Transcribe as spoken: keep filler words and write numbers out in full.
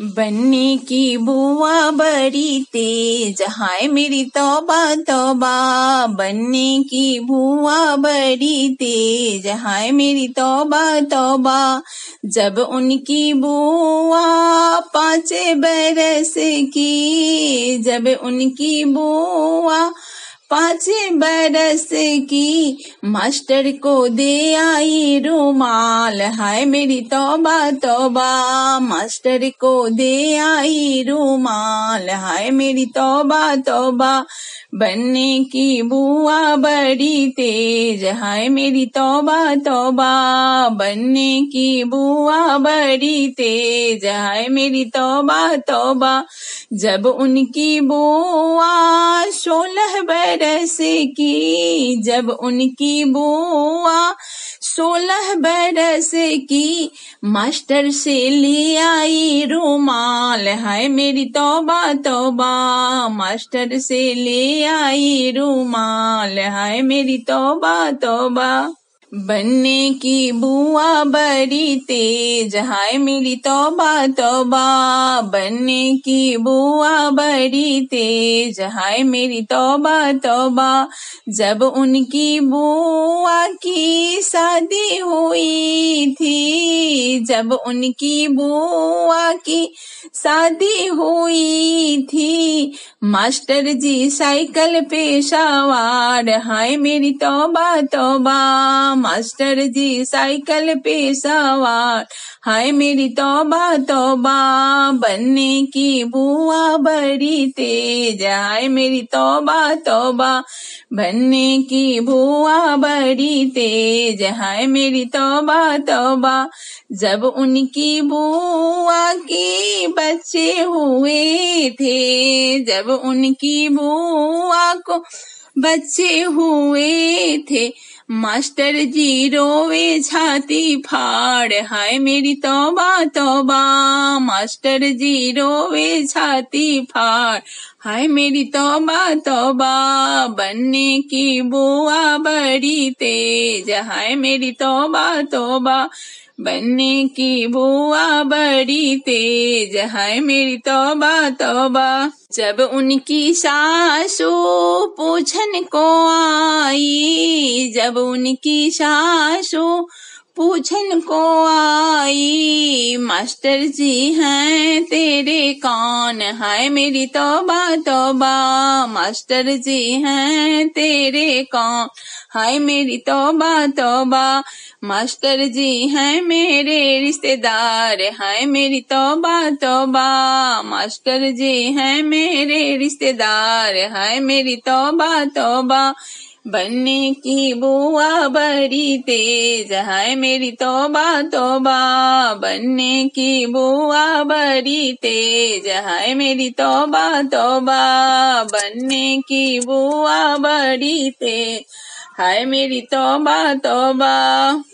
बनने की बुआ बड़ी तेज, हाय मेरी तौबा तौबा। बनने की बुआ बड़ी तेज, हाय मेरी तौबा तौबा। जब उनकी बुआ पाँच बरस की, जब उनकी बुआ पाँच बरस की, मास्टर को दे आई रुमाल, हाय मेरी तौबा तौबा। मास्टर को दे आई रुमाल, हाय मेरी तौबा तौबा। बनने की बुआ बड़ी तेज, हाय मेरी तौबा तौबा। बनने की बुआ बड़ी तेज, हाय मेरी तौबा तौबा। जब उनकी बुआ सोलह बरस बरस की, जब उनकी बुआ सोलह बरस की, मास्टर से ले आई रुमाल, हाय मेरी तौबा तौबा। मास्टर से ले आई रुमाल, हाय मेरी तौबा तौबा। बनने की बुआ बड़ी तेज, हाय मेरी तौबा तौबा। बनने की बुआ बड़ी तेज, हाय मेरी तौबा तौबा। जब उनकी बुआ की शादी हुई थी, जब उनकी बुआ की शादी हुई थी, मास्टर जी साइकिल पे सवार, हाय मेरी तौबा तौबा। मास्टर जी साइकिल पे सवार, हाय मेरी तौबा तौबा। बनने की बुआ बड़ी तेज, हाय मेरी तौबा तौबा। बनने की बुआ बड़ी तेज, हाय मेरी तौबा तौबा। जब उनकी बुआ के बच्चे हुए थे, जब उनकी बुआ को बच्चे हुए थे, मास्टर जी रोवे छाती फाड़, हाय मेरी तौबा तौबा। मास्टर जी रोवे छाती फाड़, हाय मेरी तौबा तौबा। बनने की बुआ बड़ी तेज, हाय मेरी तौबा तौबा। बनने की बुआ बड़ी तेज, हाय मेरी तौबा तौबा। जब उनकी सासू पूछन को आई, जब उनकी सासू पूछन को आई, मास्टर जी हैं तेरे कौन, हाय मेरी तौबा तौबा। मास्टर जी हैं तेरे कौन, हाय मेरी तौबा तौबा। मास्टर जी हैं मेरे रिश्तेदार, हाय मेरी तौबा तौबा। मास्टर जी हैं मेरे रिश्तेदार, हाय मेरी तौबा तौबा। बनने की बुआ बड़ी तेज, हाय मेरी तौबा तौबा। बनने की बुआ बड़ी तेज, हाय मेरी तौबा तौबा। बनने की बुआ बड़ी तेज, हाय मेरी तौबा तौबा।